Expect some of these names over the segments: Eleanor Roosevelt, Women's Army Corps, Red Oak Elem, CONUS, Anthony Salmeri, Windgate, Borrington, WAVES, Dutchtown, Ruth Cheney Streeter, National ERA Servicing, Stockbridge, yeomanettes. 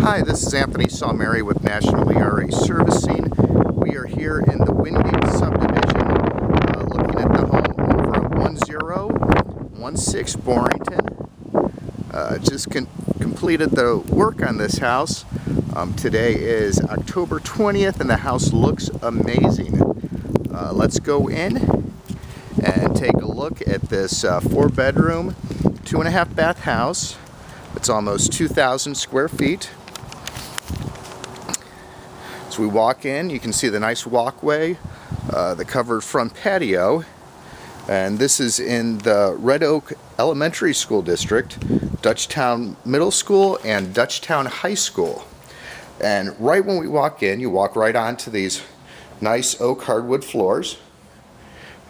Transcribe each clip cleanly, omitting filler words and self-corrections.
Hi, this is Anthony Salmeri with National ERA Servicing. We are here in the Windgate subdivision looking at the home over at 1016 Borrington. Just completed the work on this house. Today is October 20th and the house looks amazing. Let's go in and take a look at this 4-bedroom, 2.5-bath house. It's almost 2,000 square feet. As we walk in, you can see the nice walkway, the covered front patio, and this is in the Red Oak Elementary School District, Dutchtown Middle School, and Dutchtown High School. And right when we walk in, you walk right onto these nice oak hardwood floors,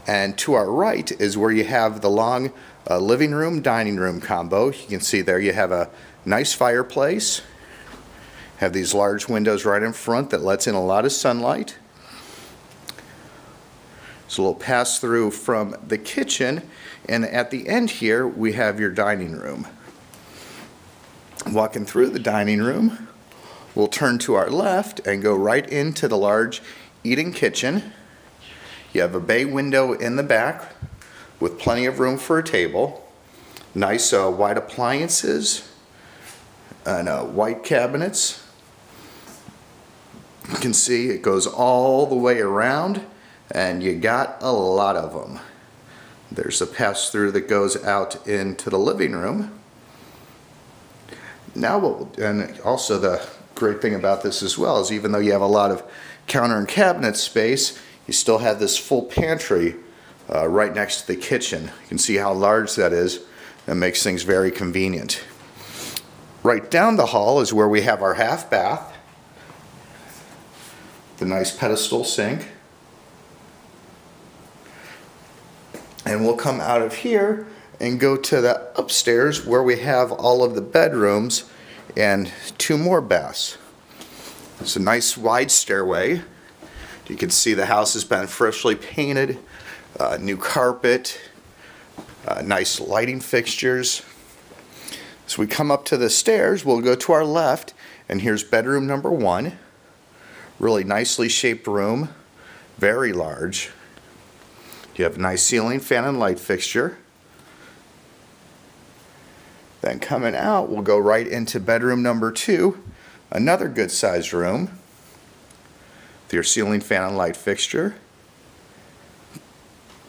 and to our right is where you have the long living room, dining room combo. You can see there you have a nice fireplace. Have these large windows right in front that lets in a lot of sunlight. It's a little pass through from the kitchen, and at the end here we have your dining room. Walking through the dining room, we'll turn to our left and go right into the large eating kitchen. You have a bay window in the back with plenty of room for a table. Nice white appliances and white cabinets. You can see it goes all the way around, and you got a lot of them. There's a pass-through that goes out into the living room. Now, and also the great thing about this as well is even though you have a lot of counter and cabinet space, you still have this full pantry right next to the kitchen. You can see how large that is. That makes things very convenient. Right down the hall is where we have our half bath, the nice pedestal sink, and we'll come out of here and go to the upstairs where we have all of the bedrooms and 2 more baths. It's a nice wide stairway. You can see the house has been freshly painted, new carpet, nice lighting fixtures. So we come up to the stairs, we'll go to our left, and here's bedroom number 1. Really nicely shaped room, very large. You have a nice ceiling fan and light fixture. Then coming out, we'll go right into bedroom number 2, another good sized room with your ceiling fan and light fixture.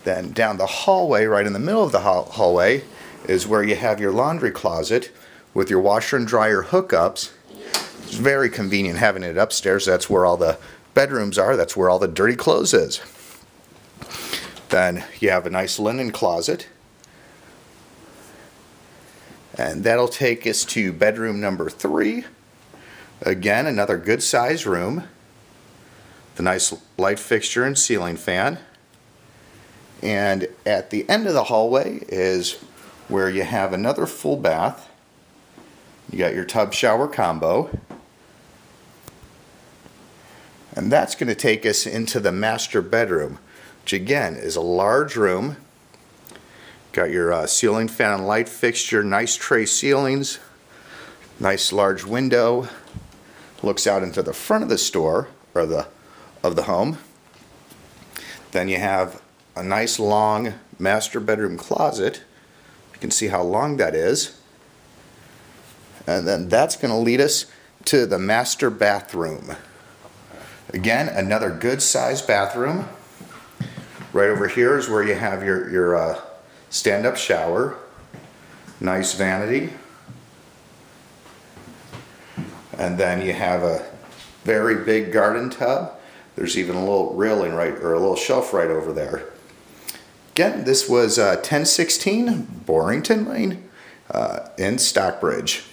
Then down the hallway, right in the middle of the hallway, is where you have your laundry closet with your washer and dryer hookups. It's very convenient having it upstairs. That's where all the bedrooms are. That's where all the dirty clothes is. Then you have a nice linen closet. And that'll take us to bedroom number 3. Again, another good size room. The nice light fixture and ceiling fan. And at the end of the hallway is where you have another full bath. You got your tub shower combo. And that's going to take us into the master bedroom, which again is a large room. Got your ceiling fan and light fixture, nice tray ceilings, nice large window. Looks out into the front of the store, or of the home. Then you have a nice long master bedroom closet. You can see how long that is, and then that's going to lead us to the master bathroom. Again, another good sized bathroom. Right over here is where you have your stand-up shower, nice vanity, and then you have a very big garden tub. There's even a little railing or a little shelf right over there. Again, this was 1016 Borrington Lane in Stockbridge.